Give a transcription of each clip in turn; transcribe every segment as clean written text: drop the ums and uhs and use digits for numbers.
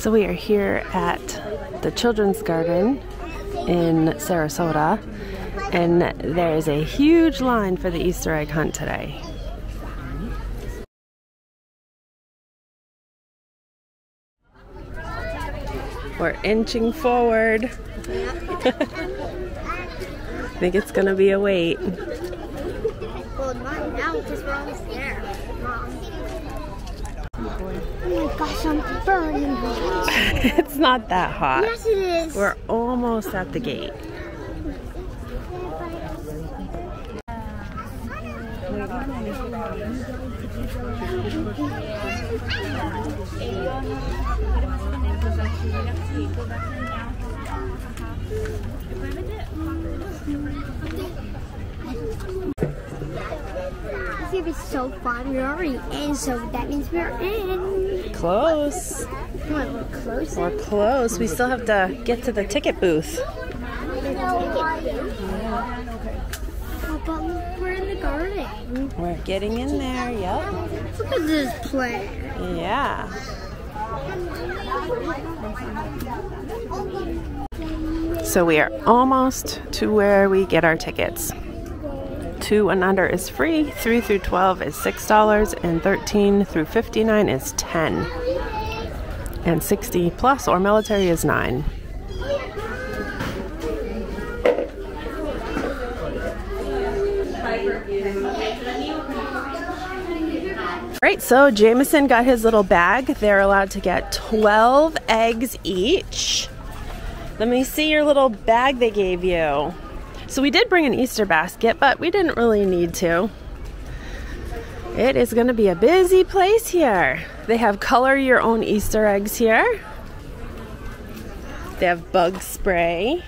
So we are here at the Children's Garden in Sarasota, and there is a huge line for the Easter egg hunt today. We're inching forward. I think it's gonna be a wait. Well, not now, because we're almost there, Mom. Oh my gosh, I'm burning. It's not that hot. Yes, it is. We're almost at the gate. It's gonna be so fun. We're already in, so that means we're in. Close. Come on, we're close. We're close. We still have to get to the ticket booth. We're in the garden. We're getting in there, yep. Look at this plant. Yeah. So we are almost to where we get our tickets. 2 and under is free, 3 through 12 is $6, and 13 through 59 is $10. And 60 plus or military is $9. Alright, so Jameson got his little bag. They're allowed to get 12 eggs each. Let me see your little bag they gave you. So we did bring an Easter basket, but we didn't really need to. It is going to be a busy place here. They have color your own Easter eggs here. They have bug spray.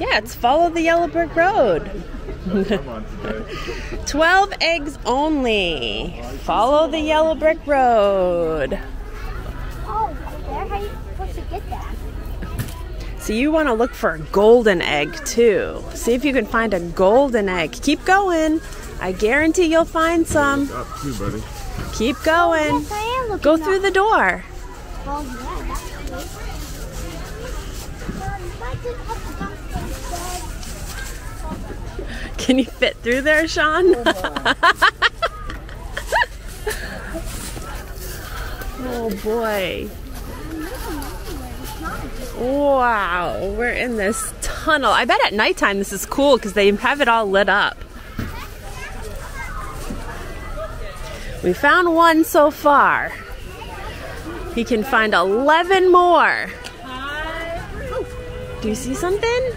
Yeah, it's follow the yellow brick road. 12 eggs only. Follow the yellow brick road. Oh, there, how are you supposed to get that? So you want to look for a golden egg too. See if you can find a golden egg. Keep going. I guarantee you'll find some. Up to you, buddy. Keep going. Yes, I am. Go through the door. Well, yeah, can you fit through there, Sean? Oh boy. Wow, we're in this tunnel. I bet at nighttime this is cool because they have it all lit up. We found one so far. He can find 11 more. Do you see something?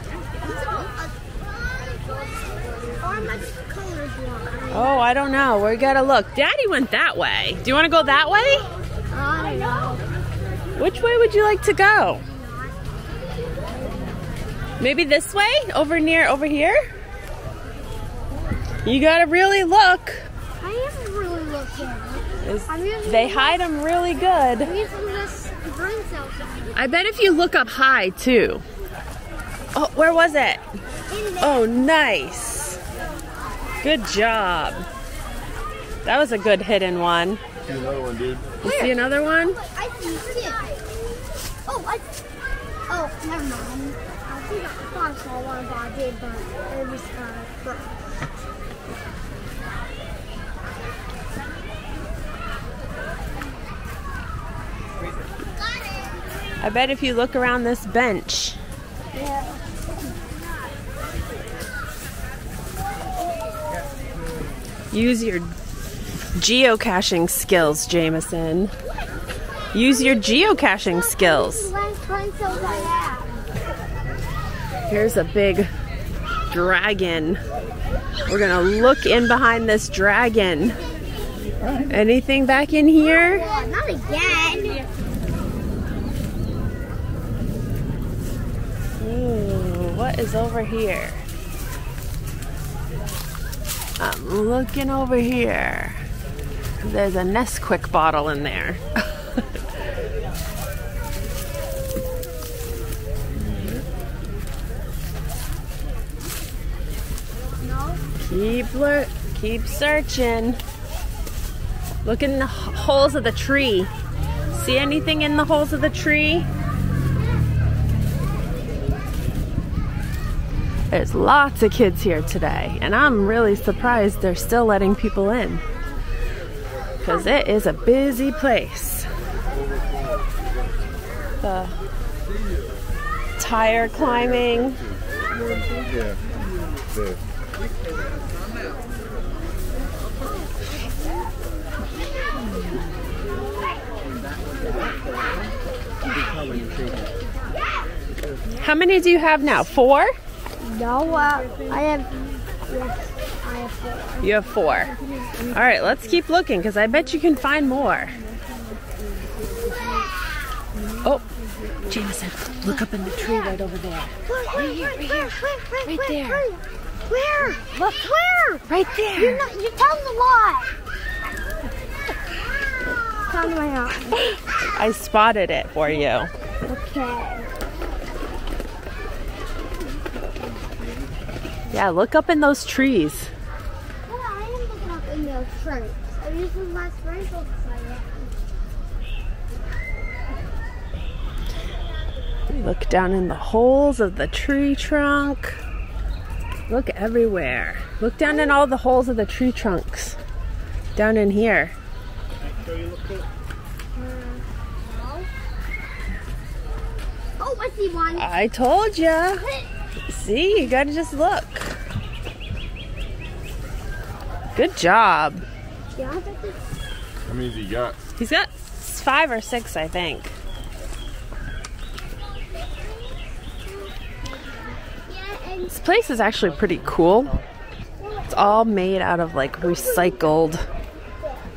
Oh, I don't know. We gotta look. Daddy went that way. Do you want to go that way? I don't know. Which way would you like to go? Maybe this way? Over near, over here? You gotta really look. I am really looking. They hide them really good. I bet if you look up high too. Oh, where was it? Oh, nice. Good job. That was a good hidden one. Another one, dude. You see another one? I see it. Oh, never mind. I see that fossil one, but I did, but it was burnt. I bet if you look around this bench. Yeah. Use your geocaching skills, Jameson. Use your geocaching skills. Here's a big dragon. We're gonna look in behind this dragon. Anything back in here? Not again. Ooh, what is over here? I'm looking over here. There's a Nesquik bottle in there. Keep searching. Look in the holes of the tree. See anything in the holes of the tree? There's lots of kids here today, and I'm really surprised they're still letting people in, because it is a busy place. The tire climbing. How many do you have now? Four? No, I have four. You have four. All right, let's keep looking, because I bet you can find more. Oh, Jameson, look up in the tree right over there. Right there. Where? Look. Where? Right there. You're telling a lie. Found my arm. I spotted it for you. Okay. Yeah, look up in those trees. Oh, I am looking up in those trees. I used my sprinkles for that. Look down in the holes of the tree trunk. Look everywhere. Look down in all the holes of the tree trunks. Down in here. Oh, I see one. I told ya. See, you gotta just look. Good job. How many has he got? He's got 5 or 6, I think. This place is actually pretty cool. It's all made out of like recycled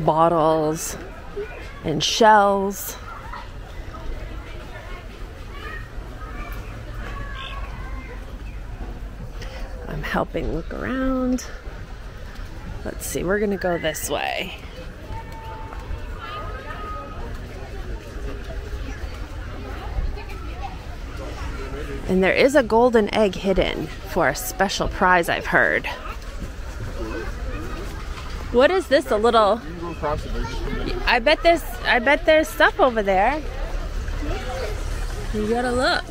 bottles and shells. I'm helping look around. Let's see, we're gonna go this way. And there is a golden egg hidden for a special prize, I've heard. What is this? A little... I bet there's stuff over there. You gotta look.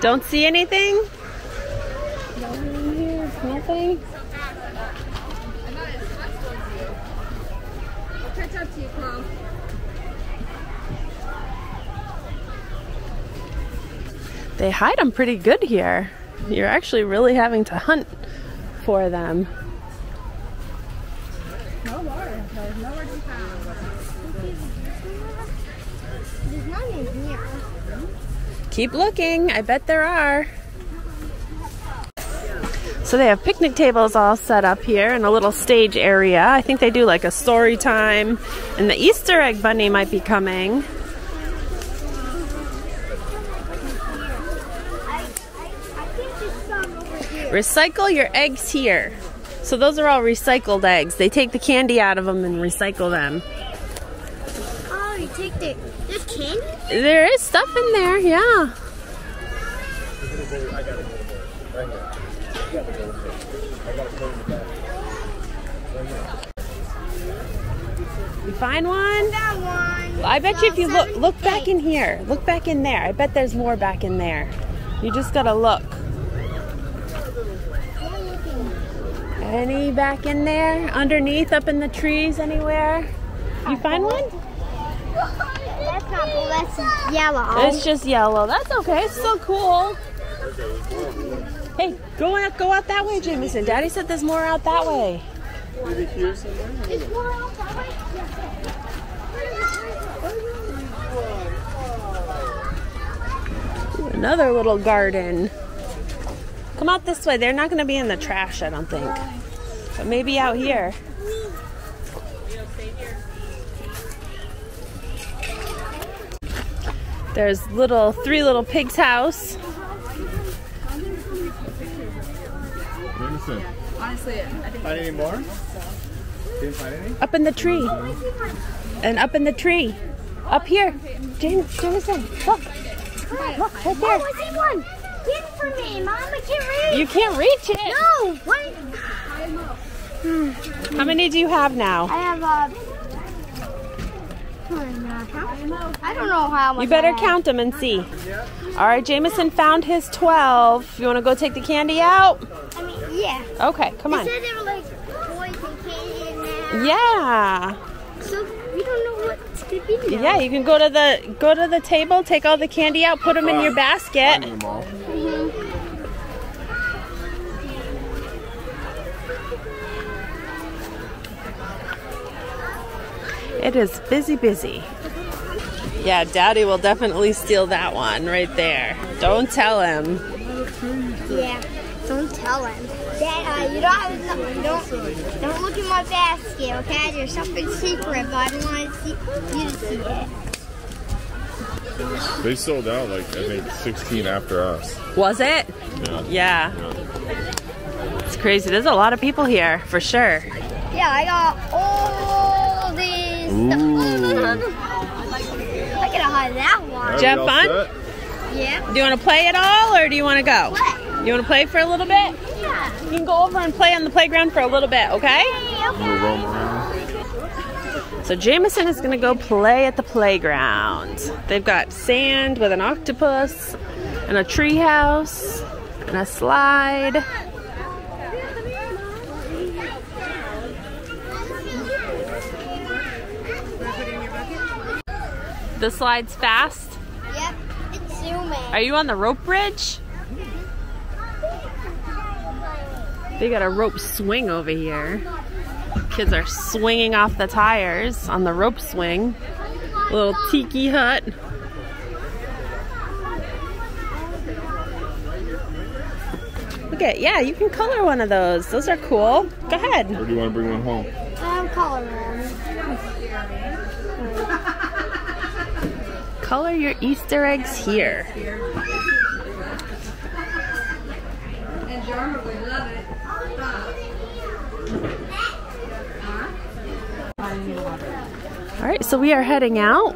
Don't see anything? Nothing. I'll catch up to you, Mom. They hide them pretty good here. You're actually really having to hunt for them. No water. There's nowhere to be found. There's none in here. Keep looking, I bet there are. So they have picnic tables all set up here in a little stage area. I think they do like a story time, and the Easter egg bunny might be coming. Recycle your eggs here. So those are all recycled eggs. They take the candy out of them and recycle them. There's candy? There is stuff in there, yeah. You find one? That one. I bet you if you look back in here. Look back in there. I bet there's more back in there. You just gotta look. Any back in there? Underneath, up in the trees, anywhere? You find one? That's not blue, that's yellow. It's just yellow. That's okay. It's still cool. Hey, go out that way, Jameson. Daddy said there's more out that way. There's more out that way? Yes. Another little garden. Come out this way. They're not going to be in the trash, I don't think. But maybe out here. There's three little pigs' house. Honestly, I didn't find any more. Did you find any? Up in the tree. And up in the tree. Up here. Jameson, look. Look, right there. I see one. Get it for me, Mom. I can't reach. You can't reach it. No. What? How many do you have now? I have I don't know how much. You better count them and see. All right, Jameson found his 12. You want to go take the candy out? I mean, yeah. Okay, come on. They said there were like toys and candy in there. Yeah. So we don't know what's going to be now. Yeah, you can go to the table, take all the candy out, put them in your basket. It is busy, busy. Yeah, Daddy will definitely steal that one right there. Don't tell him. Yeah, don't tell him. Dad, you don't have enough. Don't look in my basket, okay? There's something secret, but I don't want you to see it. They sold out like, I think, 16 after us. Was it? Yeah. Yeah. It's crazy. There's a lot of people here, for sure. Yeah, I got all these. Ooh. I could have had that one. Did you have fun? Yeah. Do you want to play at all, or do you want to go? Play. You want to play for a little bit? Yeah. You can go over and play on the playground for a little bit, okay? Okay. So Jameson is going to go play at the playground. They've got sand with an octopus, and a tree house, and a slide. The slide's fast? Yep, it's zooming. Are you on the rope bridge? They got a rope swing over here. Kids are swinging off the tires on the rope swing. A little tiki hut. Look at, yeah, you can color one of those. Those are cool. Go ahead. Or do you want to bring one home? Color them. Color your Easter eggs here. All right, so we are heading out.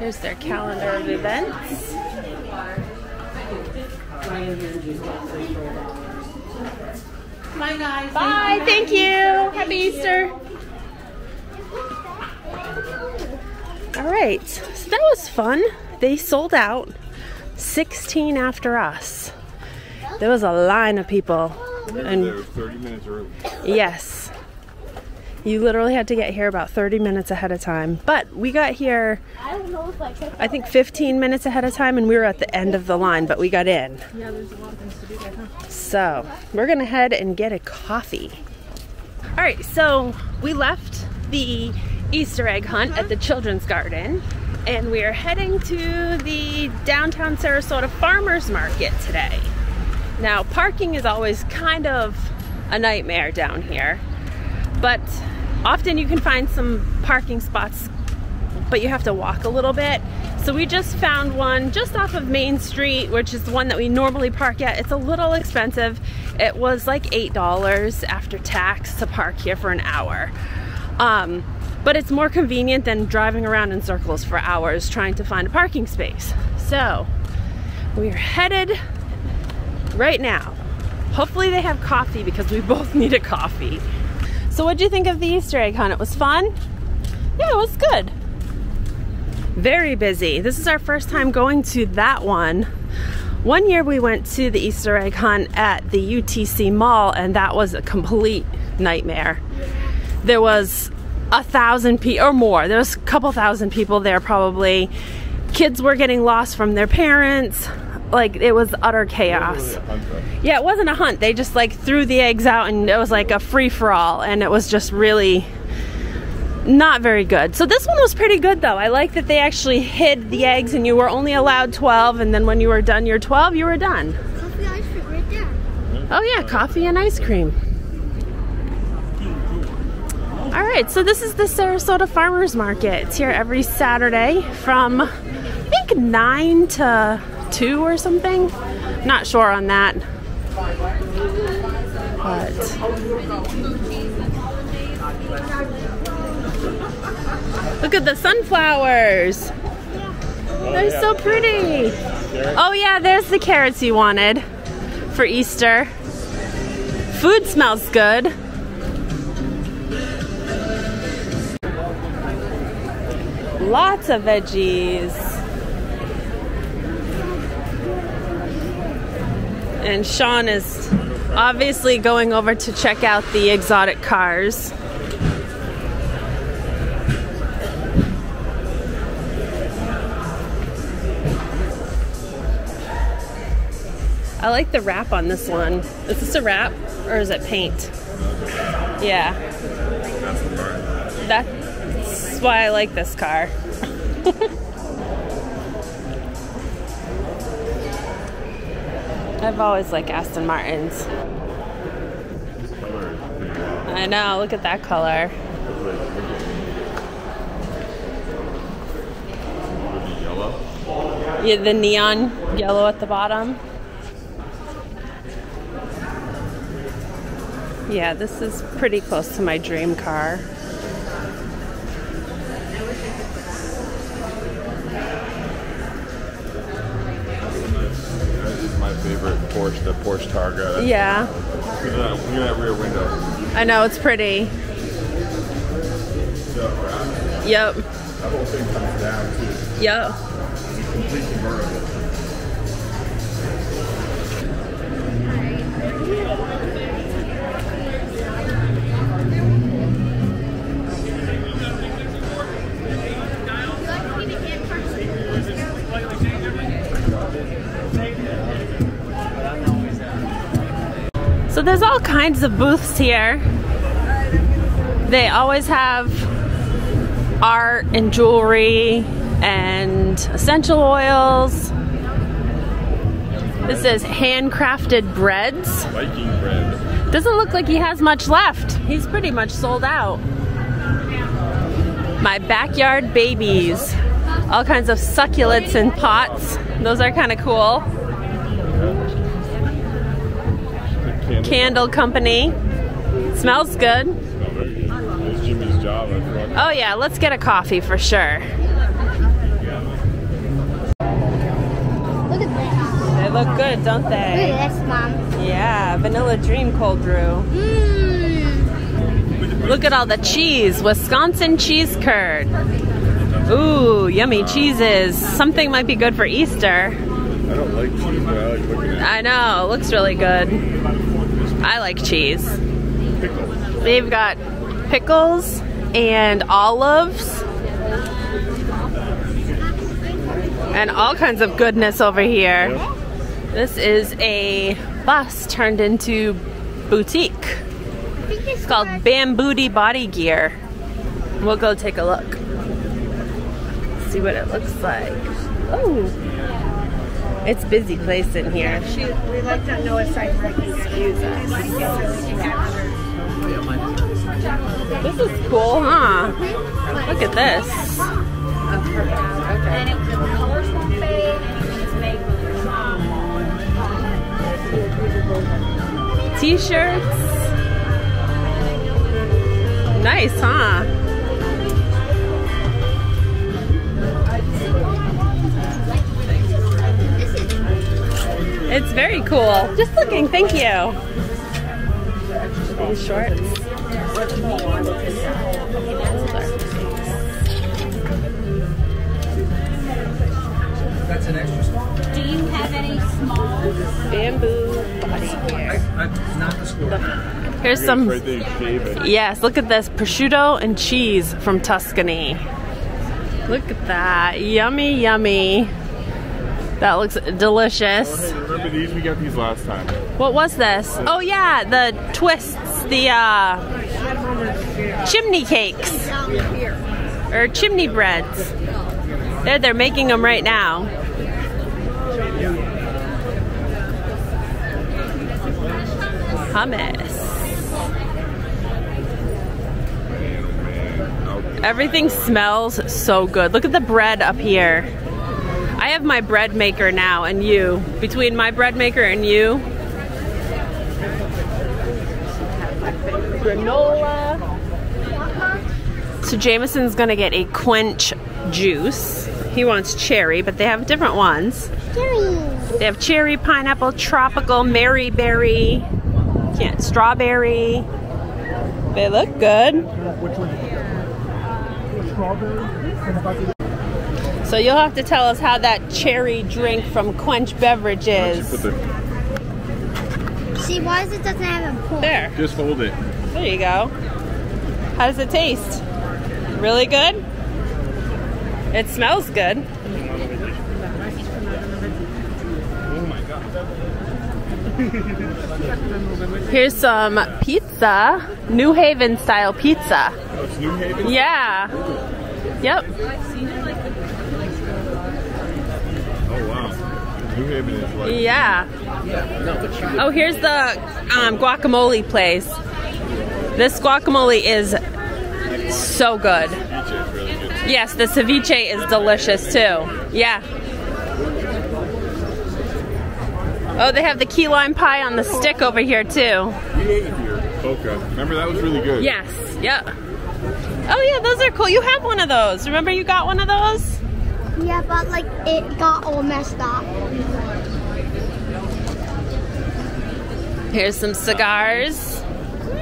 Here's their calendar of events. Bye, guys. Bye. Thank you. Happy Easter. All right. So that was fun. They sold out 16 after us. There was a line of people. And they were 30 minutes early. Yes. You literally had to get here about 30 minutes ahead of time. But we got here, I think, 15 minutes ahead of time, and we were at the end of the line, but we got in. Yeah, there's a lot of things to do there, huh? So we're going to head and get a coffee. All right, so we left the Easter egg hunt at the Children's Garden, and we are heading to the downtown Sarasota Farmers Market today. Now, parking is always kind of a nightmare down here, but often you can find some parking spots, but you have to walk a little bit. So we just found one just off of Main Street, which is the one that we normally park at. It's a little expensive. It was like $8 after tax to park here for an hour. But it's more convenient than driving around in circles for hours trying to find a parking space. So we're headed right now. Hopefully they have coffee because we both need a coffee. So what'd you think of the Easter egg hunt? It was fun? Yeah, it was good. Very busy. This is our first time going to that one. One year we went to the Easter egg hunt at the UTC Mall, and that was a complete nightmare. There was 1,000 people or more. There was a couple thousand people there probably. Kids were getting lost from their parents. Like, it was utter chaos. Yeah, it wasn't a hunt. They just like threw the eggs out, and it was like a free-for-all, and it was just really not very good. So this one was pretty good though. I like that they actually hid the eggs, and you were only allowed 12, and then when you were done your 12, you were done. Coffee and ice cream right there. Oh yeah, coffee and ice cream. All right, so this is the Sarasota Farmers Market. It's here every Saturday from, I think, 9 to 2 or something. Not sure on that. But look at the sunflowers. They're so pretty. Oh yeah, there's the carrots you wanted for Easter. Food smells good. Lots of veggies. And Sean is obviously going over to check out the exotic cars. I like the wrap on this one. Is this a wrap or is it paint? Yeah. That's the car. That's why I like this car. I've always liked Aston Martins. I know, look at that color. Yeah, the neon yellow at the bottom. Yeah, this is pretty close to my dream car. This is my favorite Porsche, the Porsche Targa. Yeah. Look at that rear window. I know, it's pretty. Yep. That whole thing comes down too. Yep. It's completely vertical. So there's all kinds of booths here. They always have art and jewelry and essential oils. This is handcrafted breads. Viking bread. Doesn't look like he has much left. He's pretty much sold out. My backyard babies. All kinds of succulents in pots. Those are kind of cool. Candle company. Smells good. It's Jimmy's job. Oh yeah, let's get a coffee for sure. Look at that. They look good, don't they? Look at this, Mom. Yeah, vanilla dream cold brew. Mm. Look at all the cheese. Wisconsin cheese curd. Ooh, yummy cheeses. Something might be good for Easter. I don't like cheese, but I like looking at it. I know, it looks really good. I like cheese. Pickles. They've got pickles and olives. And all kinds of goodness over here. Yep. This is a bus turned into boutique. It's called Bambooty Body Gear. We'll go take a look. See what it looks like. Oh. It's a busy place in here. We like that Noah Cypher. Excuse us. This is cool, huh? Look at this. And the colors won't fade, and it's made with your T-shirts. Nice, huh? It's very cool. Just looking, thank you. These shorts. That's an extra small. Do you have any small? Bamboo body gear. Not the store. Here's some. Yes, look at this prosciutto and cheese from Tuscany. Look at that. Yummy, yummy. That looks delicious. Oh, hey, remember these? We got these last time. What was this? Oh yeah, the twists, the chimney cakes or chimney breads. They're making them right now. Hummus. Everything smells so good. Look at the bread up here. I have my bread maker now, and you. Between my bread maker and you. Granola. So Jameson's gonna get a Quench juice. He wants cherry, but they have different ones. Cherries. They have cherry, pineapple, tropical, maryberry, can't, strawberry. They look good. Which one? Strawberry. So you'll have to tell us how that cherry drink from Quench Beverage is. See, why does it doesn't have a point? There. Just hold it. There you go. How does it taste? Really good? It smells good. Oh my God. Here's some pizza. New Haven style pizza. Oh, it's New Haven? Yeah. Yep. Oh wow. New Haven is like... Yeah. Oh, here's the guacamole place. This guacamole is so good. Yes, the ceviche is delicious too. Yeah. Oh, they have the key lime pie on the stick over here too. Boca. Remember that was really good. Yes. Yep. Oh yeah, those are cool. You have one of those. Remember you got one of those? Yeah, but like it got all messed up. Here's some cigars.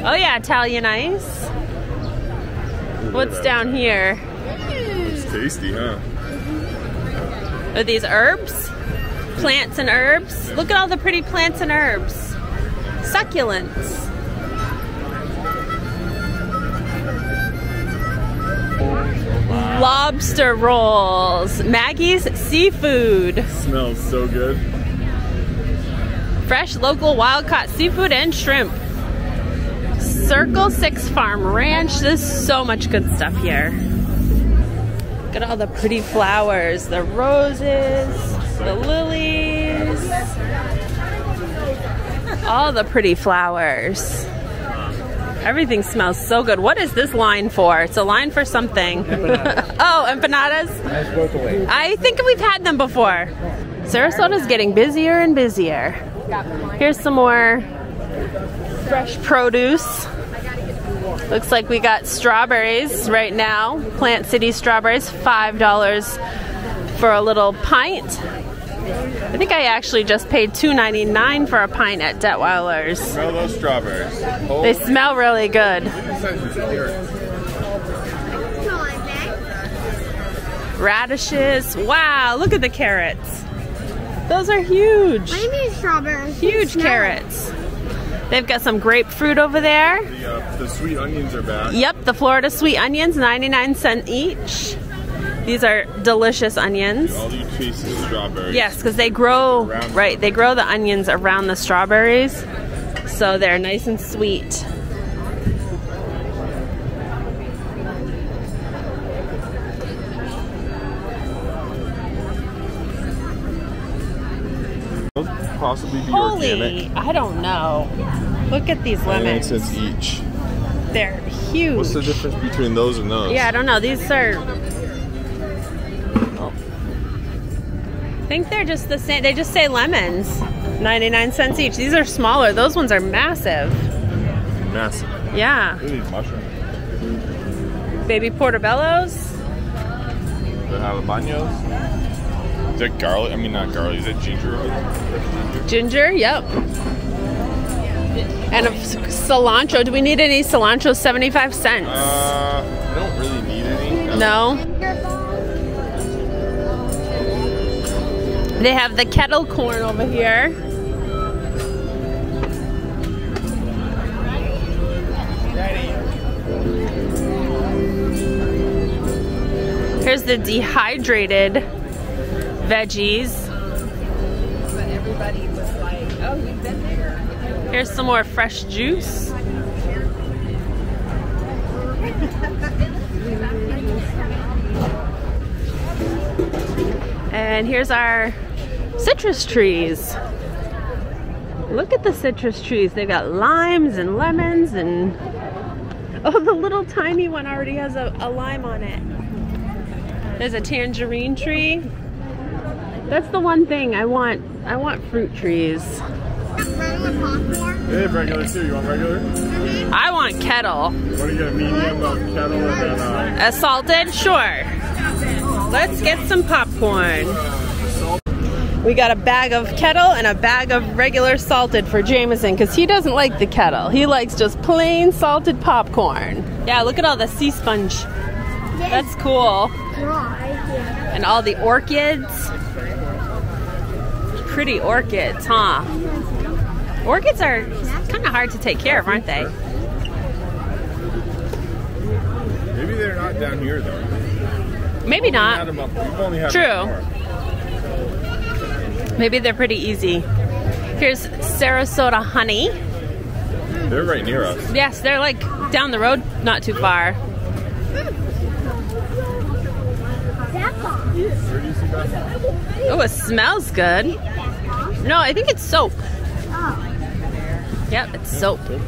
Oh yeah, Italian ice. What's down here? It's tasty, huh? Are these herbs? Plants and herbs? Look at all the pretty plants and herbs. Succulents. Lobster rolls. Maggie's seafood. It smells so good. Fresh local wild caught seafood and shrimp. Circle Six Farm Ranch. There's so much good stuff here. Look at all the pretty flowers. The roses, the lilies. All the pretty flowers. Everything smells so good. What is this line for? It's a line for something. Empanadas. Oh, empanadas? I think we've had them before. Sarasota's getting busier and busier. Here's some more fresh produce. Looks like we got strawberries right now. Plant City strawberries, $5 for a little pint. I think I actually just paid $2.99 for a pint at Detweiler's. Smell those strawberries. Oh. They smell really good. Radishes. Wow, look at the carrots. Those are huge. I mean strawberries. Huge carrots. They've got some grapefruit over there. The sweet onions are back. Yep, the Florida sweet onions, 99¢ each. These are delicious onions. All you taste is strawberries. Yes, because they grow, right, they grow the onions around the strawberries, so they're nice and sweet. Possibly be holy, organic. I don't know. Look at these lemons. 99¢ each. They're huge. What's the difference between those and those? Yeah, I don't know. These are... Oh. I think they're just the same. They just say lemons. 99¢ each. These are smaller. Those ones are massive. Massive. Yeah. They need mushrooms. Baby portobellos. The jalapenos. Is that garlic? I mean, not garlic. Is that ginger? Ginger, yep. And cilantro. Do we need any cilantro? 75¢. I don't really need any. No. They have the kettle corn over here. Here's the dehydrated veggies. But everybody was like, oh, you've been there. Here's some more fresh juice. And here's our citrus trees. Look at the citrus trees. They've got limes and lemons and... Oh, the little tiny one already has a lime on it. There's a tangerine tree. That's the one thing I want. I want fruit trees. Regular popcorn? They have regular too. You want regular? Mm-hmm. I want kettle. What do you get? Medium, kettle, and then... Assaulted? Sure. Let's get some popcorn. We got a bag of kettle and a bag of regular salted for Jameson because he doesn't like the kettle. He likes just plain salted popcorn. Yeah, look at all the sea sponge. That's cool. And all the orchids. Pretty orchids, huh? Orchids are kind of hard to take care of, aren't they? Maybe they're not down here though. Maybe not. True. Maybe they're pretty easy. Here's Sarasota honey. They're right near us. Yes, they're like down the road, not too far. Oh, it smells good. No, I think it's soap. Yep, it's soap. Soap.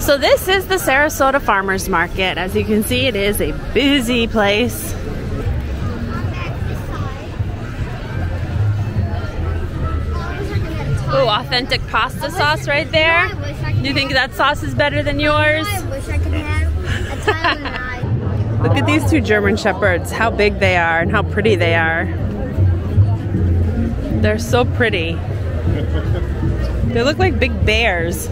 So this is the Sarasota Farmers Market. As you can see, it is a busy place. Ooh, authentic pasta sauce right there. You think that sauce is better than yours? Look at these two German Shepherds, how big they are and how pretty they are. They're so pretty. They look like big bears.